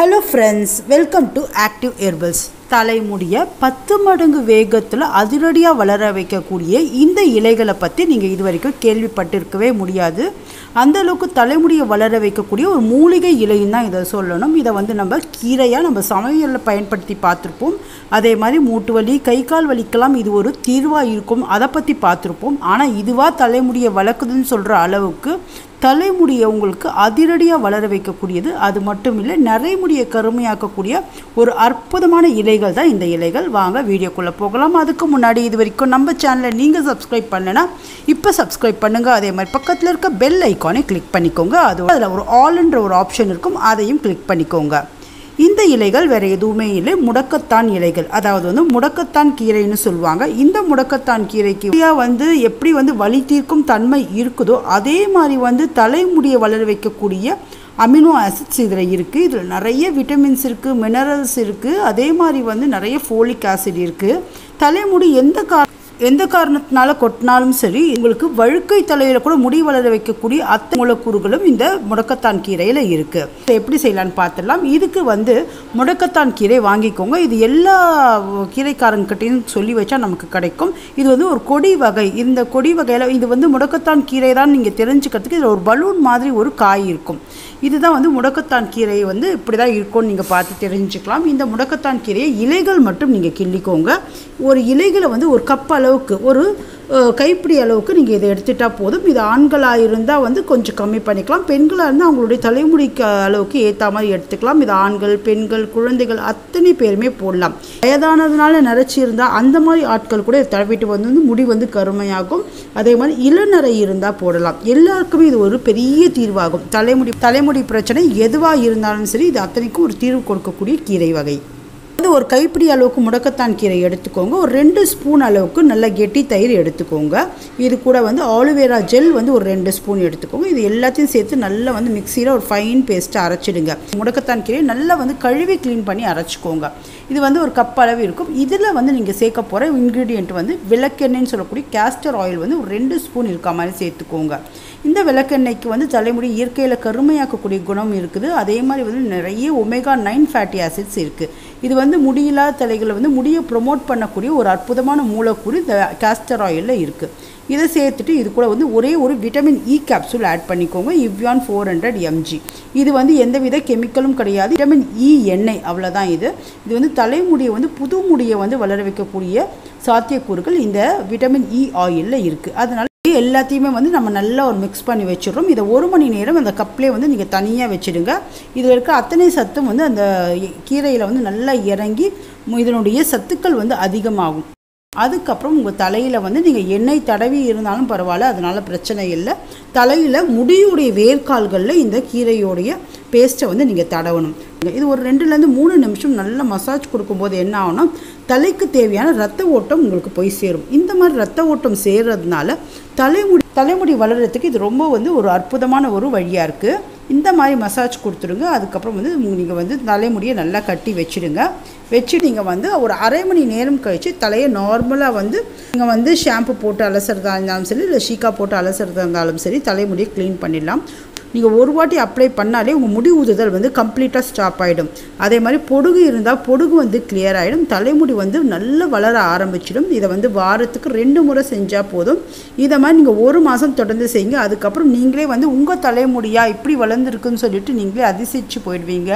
Hello friends welcome to active herbals तலை முடியை 10 மடங்கு வேகத்துல அதிரடியா வளர வைக்கக்கூடிய இந்த இலைகளை பத்தி நீங்க இதுவரைக்கும் கேள்விப்பட்டிருக்கவே முடியாது அந்த அளவுக்கு தலை முடியை வளர வைக்கக்கூடிய ஒரு மூலிகை இலைன்னு தான் இத சொல்லணும் இத வந்து நம்ம கீரையா நம்ம சமையல்ல பயன்படுத்தி பாத்துறோம் அதே மாதிரி மூட்டு வலி கை கால் வலிக்கலாம் இது ஒரு தீர்வா இருக்கும் அத பத்தி பாத்துறோம் ஆனா இதுவா தலை முடியை வளக்குதுன்னு சொல்ற அளவுக்கு तले मुड़िया उंगलुक्कु अदिरडिया वलर वैक्ककूडियदु अदु मट्टुम इल्ल नरै मुड़िया करुमैयाक्ककूडिय ओरु अற்புதமான इलैगल तान इंद इलैगल वांगा वीडियोक्कुल्ल पोगलाम अदुक्कु मुन्नाडि इदु वरैक्कुम नम्म चैनल नींगा सब्सक्राइब पण्णना इप्पो सब्सक्राइब पण्णुंगा अदे मादिरि पक्कत्तुल इरुक्क बेल आइकॉन क्लिक पण्णिक्कोंगा अदु अदुल ओरु ऑल एंड्र ओरु ऑप्शन इरुक्कुम अदैयुम क्लिक पण्णिक्कोंगा இந்த இலைகள் வேற எதுவுமே இல்லை முடக்கத்தான் இலைகள் அதாவது வந்து முடக்கத்தான் கீரைன்னு சொல்வாங்க இந்த முடக்கத்தான் கீரைக்கு வந்து எப்படி வந்து வலி தீர்க்கும் தன்மை இருக்குதோ அதே மாதிரி வந்து தலைமுடியை வளர வைக்கக்கூடிய அமினோ ஆசிட்ஸ் இதுல இருக்கு இதுல நிறைய விட்டமின்ஸ் இருக்கு மினரல்ஸ் இருக்கு அதே மாதிரி வந்து நிறைய ஃபோலிக் ஆசிட் இருக்கு தலைமுடி எந்த காரணத்தினால கொட்டினாலும் சரி உங்களுக்கு வழுக்கை தலையில கூட முடி வளர வைக்கக்கூடிய அத்த மூலக்கூறுகளும் இந்த முடக்கத்தான் கீரையில இருக்கு. எப்படி செய்யலாம்னு பார்த்தலாம். இதுக்கு வந்து முடக்கத்தான் கீரை வாங்கிக்கோங்க. இது எல்லா கீரைக்காரங்கட்டயும் சொல்லி வச்சா நமக்கு கிடைக்கும். இது வந்து ஒரு கொடி வகை. இந்த கொடி வகையில இது வந்து முடக்கத்தான் கீரை தான் நீங்க தெரிஞ்சுக்கிறதுக்கு இது ஒரு பலூன் மாதிரி ஒரு காய் இருக்கும். இதுதான் வந்து முடக்கத்தான் கீரை வந்து இப்படி தான் இருக்கும் நீங்க பார்த்து தெரிஞ்சுக்கலாம். இந்த முடக்கத்தான் கீரையை இலைகள் மட்டும் நீங்க கிள்ளிக்கோங்க. ஒரு இலைகளை வந்து ஒரு கப் அளவுக்கு ஒரு கைப்பிடி அளவுக்கு நீங்க இத எடுத்துட்டா போதும். இது ஆண்களா இருந்தா வந்து கொஞ்சம் கம்மி பண்ணிக்கலாம். பெண்களா இருந்தா அவங்களுடைய தலைமுடி அளவுக்கு ஏத்த மாதிரி எடுத்துக்கலாம். இது ஆண்கள், பெண்கள், குழந்தைகள் அத்தனை பேருமே போடலாம். வயதானதுனால நரைச்சி இருந்தா அந்த மாதிரி ஆட்கள் கூட தடவிட்டு வந்து முடி வந்து கருமையாகும். அதே மாதிரி இளநரை இருந்தா போடலாம். எல்லாருக்குமே இது ஒரு பெரிய தீர்வாகும். தலைமுடி பிரச்சனை எதுவா இருந்தாலும் சரி இது அத்தனைக்கும் ஒரு தீர்வு கொடுக்கக்கூடிய கீரை வகை. ஒரு கைப்பிடி அளவுக்கு முடக்கத்தான் கீரை எடுத்துக்கோங்க. ஒரு 2 ஸ்பூன் அளவுக்கு நல்ல கெட்டி தயிர் எடுத்துக்கோங்க. இது கூட வந்து ஆலிவேரா ஜெல் வந்து ஒரு 2 ஸ்பூன் எடுத்துக்கோங்க. இது எல்லாத்தையும் சேர்த்து நல்லா வந்து மிக்ஸில ஒரு ஃபைன் பேஸ்ட் அரைச்சிடுங்க. முடக்கத்தான் கீரை நல்லா வந்து கழுவி க்ளீன் பண்ணி அரைச்சுக்கோங்க. இது வந்து ஒரு கப் அளவு இருக்கும். இதுல வந்து நீங்க சேர்க்க போற இன்கிரிடியன்ட் வந்து விளக்கெண்ணெய்னு சொல்லக்கூடிய கேஸ்டர் ஆயில் வந்து ஒரு 2 ஸ்பூன் இருக்க மாதிரி சேர்த்துக்கோங்க. இந்த விளக்கெண்ணெய்க்கு வந்து தலைமுடி இயற்கையில கருமையாக்கக்கூடிய குணம் இருக்குது. அதே மாதிரி வந்து நிறைய ஒமேகா 9 ஃபேட்டி ஆசிட்ஸ் இருக்கு. இது வந்து முடியிலா தலைகளை வந்து முடியை ப்ரோமோட் பண்ணக்கூடிய ஒரு அற்புதமான மூலக்கூறு இந்த கேஸ்டர் ஆயில்ல இருக்கு. இதை சேர்த்துட்டு இது கூட வந்து ஒரே ஒரு விட்டமின் E கேப்சூல் ஆட் பண்ணிக்கோங்க. இவ்யான் 400 mg. இது வந்து எந்தவித கெமிக்கலும் கிடையாது. விட்டமின் E எண்ணெய் அவ்வளவுதான். இது வந்து தலைமுடியை வந்து புது முடியை வந்து வளர வைக்கக்கூடிய சாத்தியக்கூறுகள் இந்த விட்டமின் E ஆயில்ல இருக்கு. அதனால எல்லாத்தையுமே வந்து நம்ம நல்லா ஒரு மிக்ஸ் பண்ணி வெச்சிரோம். இத 1 மணி நேரம் அந்த கப்லே வந்து நீங்க தனியா வெச்சிடுங்க. இதுல இருக்க அத்தனை சத்தும் வந்து அந்த கீரையில வந்து நல்லா இறங்கி இதனுடைய சத்துக்கள் வந்து அதிகமாகும். அதுக்கு அப்புறம் உங்க தலையில வந்து நீங்க எண்ணெய் தடவி இருந்தாலும் பரவாயில்லை, அதனால பிரச்சனை இல்லை. தலையில முடியுடைய வேர்கால்கள்ல இந்த கீரையோட பேஸ்ட்டை வந்து நீங்க தடவணும். இது ஒரு 2ல இருந்து 3 நிமிஷம் நல்ல மசாஜ் கொடுக்கும்போது என்ன ஆகும்னா தலைக்கு தேவையான இரத்த ஓட்டம் உங்களுக்கு போய் சேரும். இந்த மாதிரி இரத்த ஓட்டம் சேர்றதுனால தலைமுடி வளர்றதுக்கு இது ரொம்ப வந்து ஒரு அற்புதமான ஒரு வழியா இருக்கு. இந்த மாதிரி மசாஜ் கொடுத்துடுங்க. அதுக்கு அப்புறம் வந்து நீங்க வந்து தலைமுடியை நல்லா கட்டி வெச்சிடுங்க. வெச்சிட்டு நீங்க வந்து ஒரு அரை மணி நேரம் கழிச்சு தலையை நார்மலா வந்து நீங்க வந்து ஷாம்பு போட்டு அலசறதா இருந்தாலும் சரி இல்ல சீகா போட்டு அலசறதா இருந்தாலும் சரி தலைமுடியை க்ளீன் பண்ணிடலாம். நீங்க ஒரு வாட்டி அப்ளை பண்ணாலே உங்க முடி ஊதுதல் வந்து கம்ப்ளீட்டா ஸ்டாப் ஆயிடும். அதே மாதிரி பொடுகு இருந்தா பொடுகு வந்து கிளியர் ஆயிடும். தலைமுடி வந்து நல்ல வளர ஆரம்பிச்சிடும். இத வந்து வாரத்துக்கு 2 முறை செஞ்சா போதும். இத மாதிரி நீங்க ஒரு மாசம் தொடர்ந்து செய்யுங்க. அதுக்கு அப்புறம் நீங்களே வந்து உங்க தலைமுடியா இப்படி வளர்ந்திருக்குன்னு சொல்லிட்டு நீங்களே அதிசயிச்சு போய்டுவீங்க.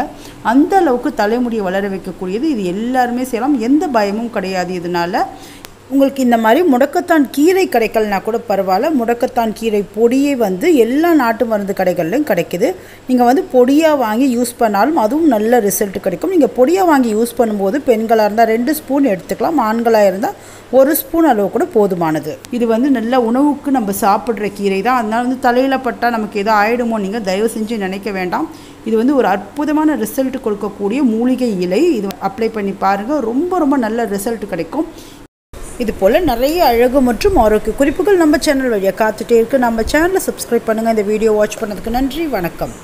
அந்த அளவுக்கு தலைமுடியை வளர வைக்கக்கூடியது. இது எல்லாரும் செய்யலாம். எந்த பயமும் கிடையாது. இதனால உங்களுக்கு இந்த மாதிரி முடக்கத்தான் கீரை கிடைக்கலனா கூட பரவாயில்ல. முடக்கத்தான் கீரை பொடியே வந்து எல்லா நாட்டு மருந்து கடைகளிலும் கிடைக்குது. நீங்க வந்து பொடியா வாங்கி யூஸ் பண்ணாலும் அதுவும் நல்ல ரிசல்ட் கிடைக்கும். நீங்க பொடியா வாங்கி யூஸ் பண்ணும்போது பெண்களா இருந்தா 2 ஸ்பூன் எடுத்துக்கலாம். ஆண்களா இருந்தா 1 ஸ்பூன் அளவு கூட போதுமானது. இது வந்து நல்ல உணவுக்கு நம்ம சாப்பிடுற கீரை தான். அதனால வந்து தலையில பட்டா நமக்கு ஏதோ ஆயிடுமோ நீங்க தயவு செஞ்சு நினைக்க வேண்டாம். இது வந்து ஒரு அற்புதமான ரிசல்ட் கொடுக்கக்கூடிய மூலிகை இலை. இது அப்ளை பண்ணி பாருங்க. ரொம்ப ரொம்ப நல்ல ரிசல்ட் கிடைக்கும். இதுபோல் நிறைய அழகு மற்றும் ஆரோக்கிய குறிப்புகள் நம்ம சேனல் வழியாக காத்துட்டே இருக்கு. நம்ம சேனலை சப்ஸ்கிரைப் பண்ணுங்க. இந்த வீடியோ வாட்ச் பண்ணதுக்கு நன்றி. வணக்கம்.